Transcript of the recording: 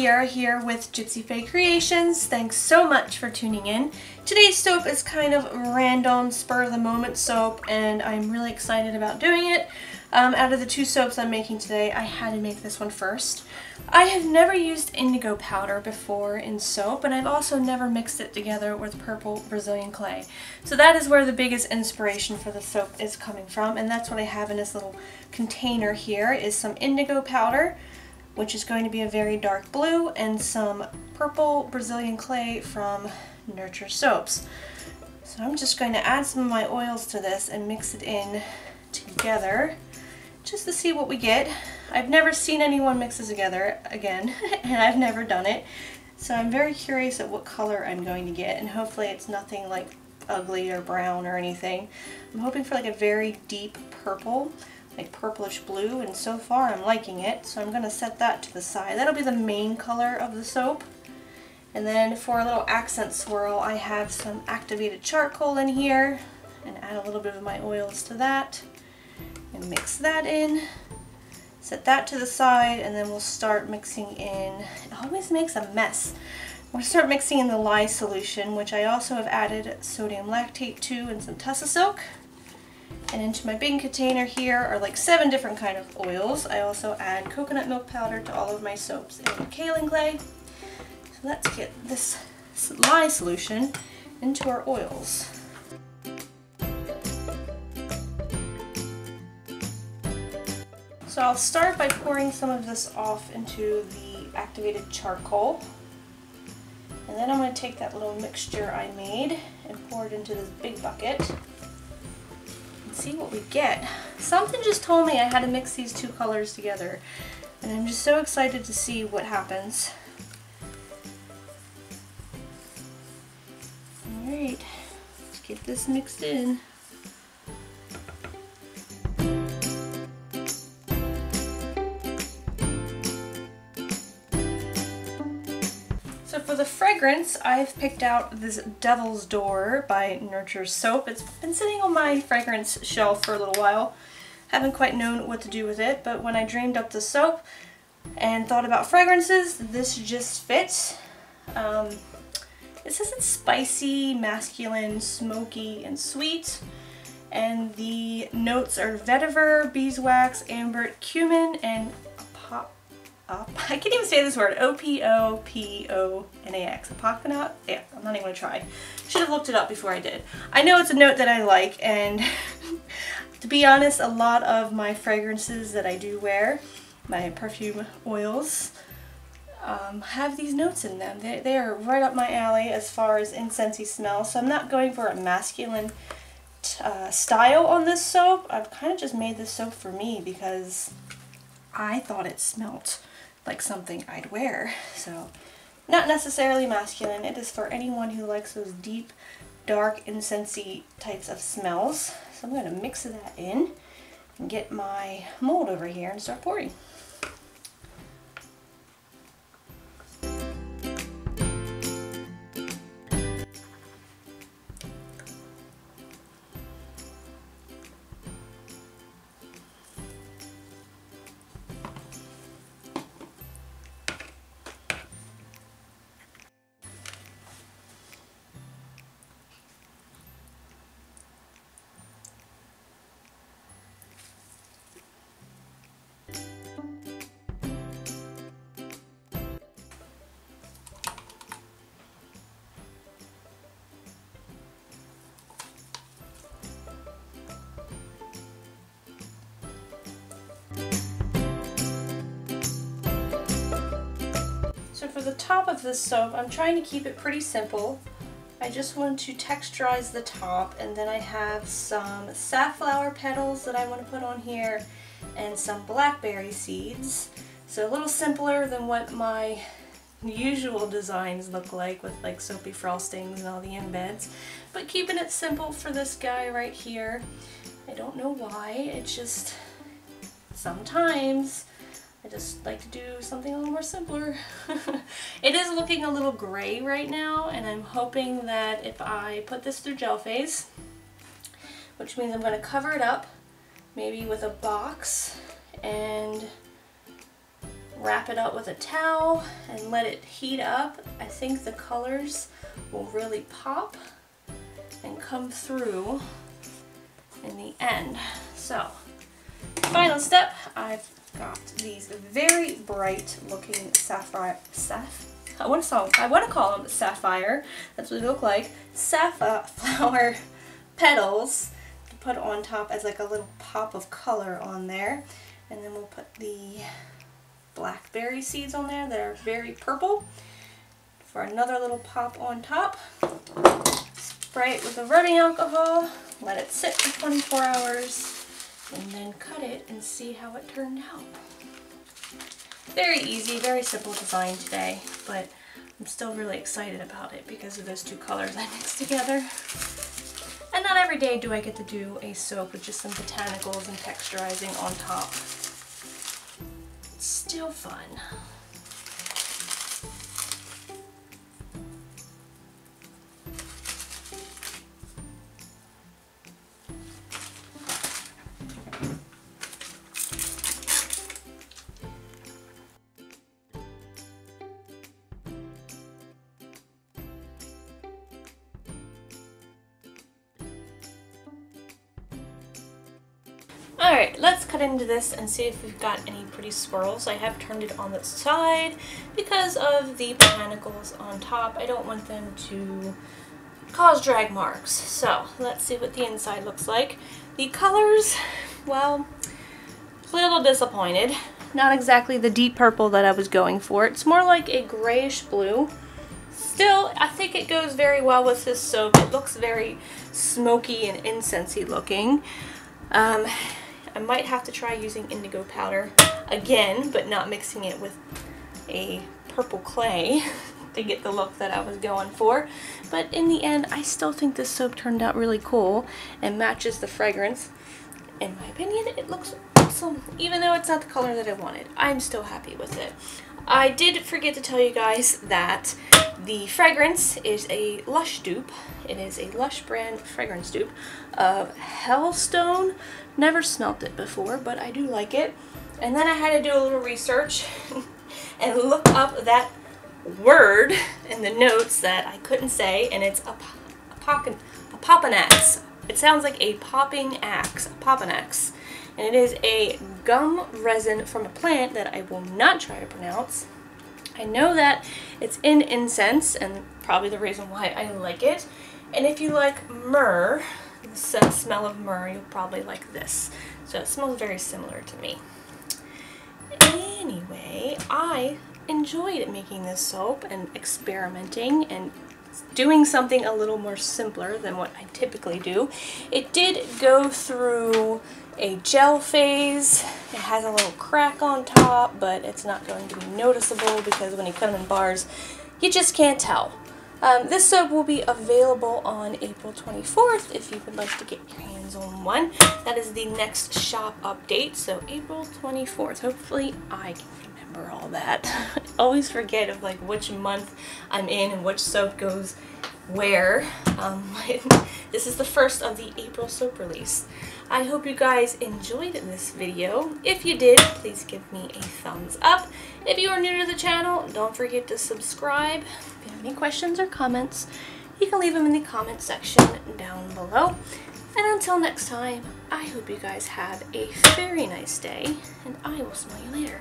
Tierra here with Gypsyfae Creations. Thanks so much for tuning in. Today's soap is kind of random, spur of the moment soap, and I'm really excited about doing it. Out of the two soaps I'm making today, I had to make this one first. I have never used indigo powder before in soap, and I've also never mixed it together with purple Brazilian clay. So that is where the biggest inspiration for the soap is coming from, and that's what I have in this little container here is some indigo powder, which is going to be a very dark blue, and some purple Brazilian clay from Nurture Soaps. So I'm just going to add some of my oils to this and mix it in together just to see what we get. I've never seen anyone mix this together again, and I've never done it. So I'm very curious at what color I'm going to get, and hopefully it's nothing like ugly or brown or anything. I'm hoping for like a very deep purple, like purplish blue, and so far I'm liking it, so I'm going to set that to the side. That'll be the main color of the soap. And then for a little accent swirl, I have some activated charcoal in here, and add a little bit of my oils to that, and mix that in. Set that to the side, and then we'll start mixing in. It always makes a mess. We'll start mixing in the lye solution, which I also have added sodium lactate to and some tussa silk. And into my big container here are like 7 different kind of oils. I also add coconut milk powder to all of my soaps and kaolin clay. So let's get this lye solution into our oils. So I'll start by pouring some of this off into the activated charcoal. And then I'm going to take that little mixture I made and pour it into this big bucket. See what we get. Something just told me I had to mix these two colors together, and I'm just so excited to see what happens. Alright, let's get this mixed in. So for the fragrance, I've picked out this Devil's Door by Nurture Soap. It's been sitting on my fragrance shelf for a little while. Haven't quite known what to do with it, but when I dreamed up the soap and thought about fragrances, this just fits. It says it's spicy, masculine, smoky, and sweet. And the notes are vetiver, beeswax, amber, cumin, and pop. I can't even say this word, O-P-O-P-O-N-A-X, Opoponax? Yeah, I'm not even going to try. Should have looked it up before I did. I know it's a note that I like, and to be honest, a lot of my fragrances that I do wear, my perfume oils, have these notes in them. They are right up my alley as far as incensey smell, so I'm not going for a masculine style on this soap. I've kind of just made this soap for me because I thought it smelled like something I'd wear. So not necessarily masculine. It is for anyone who likes those deep, dark, incensey types of smells. So I'm going to mix that in and get my mold over here and start pouring. So for the top of this soap, I'm trying to keep it pretty simple. I just want to texturize the top, and then I have some safflower petals that I want to put on here and some blackberry seeds. So a little simpler than what my usual designs look like with like soapy frostings and all the embeds, but keeping it simple for this guy right here. I don't know why, it's just sometimes I just like to do something a little more simpler. It is looking a little gray right now, and I'm hoping that if I put this through gel phase, which means I'm going to cover it up, maybe with a box, and wrap it up with a towel and let it heat up. I think the colors will really pop and come through in the end. So, final step, I've got these very bright looking I want to call them sapphire, that's what they look like, sapphire flower petals to put on top as like a little pop of color on there. And then we'll put the blackberry seeds on there that are very purple for another little pop on top. Spray it with the rubbing alcohol, let it sit for 24 hours, and then cut it and see how it turned out. Very easy, very simple design today, but I'm still really excited about it because of those two colors I mixed together. And not every day do I get to do a soap with just some botanicals and texturizing on top. It's still fun. Alright, let's cut into this and see if we've got any pretty swirls. I have turned it on the side because of the botanicals on top. I don't want them to cause drag marks. So, let's see what the inside looks like. The colors, well, a little disappointed. Not exactly the deep purple that I was going for. It's more like a grayish blue. Still, I think it goes very well with this soap. It looks very smoky and incensey looking. I might have to try using indigo powder again, but not mixing it with a purple clay to get the look that I was going for. But in the end, I still think this soap turned out really cool and matches the fragrance. In my opinion, it looks awesome. Even though it's not the color that I wanted, I'm still happy with it. I did forget to tell you guys that the fragrance is a Lush dupe. It is a Lush brand fragrance dupe of Hellstone. Never smelt it before, but I do like it. And then I had to do a little research and look up that word in the notes that I couldn't say, and it's Opoponax. It sounds like a popping axe, Opoponax. And it is a gum resin from a plant that I will not try to pronounce. I know that it's in incense, and probably the reason why I like it. And if you like myrrh, the smell of myrrh, you'll probably like this. So it smells very similar to me. Anyway, I enjoyed making this soap and experimenting and doing something a little more simpler than what I typically do. It did go through a gel phase. It has a little crack on top, but it's not going to be noticeable because when you come in bars, you just can't tell. This soap will be available on April 24th if you would like to get your hands on one. That is the next shop update, so April 24th. Hopefully I can remember all that. I always forget of like which month I'm in and which soap goes where. This is the first of the April soap release. I hope you guys enjoyed this video. If you did, please give me a thumbs up. If you are new to the channel, don't forget to subscribe. If you have any questions or comments, you can leave them in the comment section down below. And until next time, I hope you guys have a very nice day, and I will smell you later.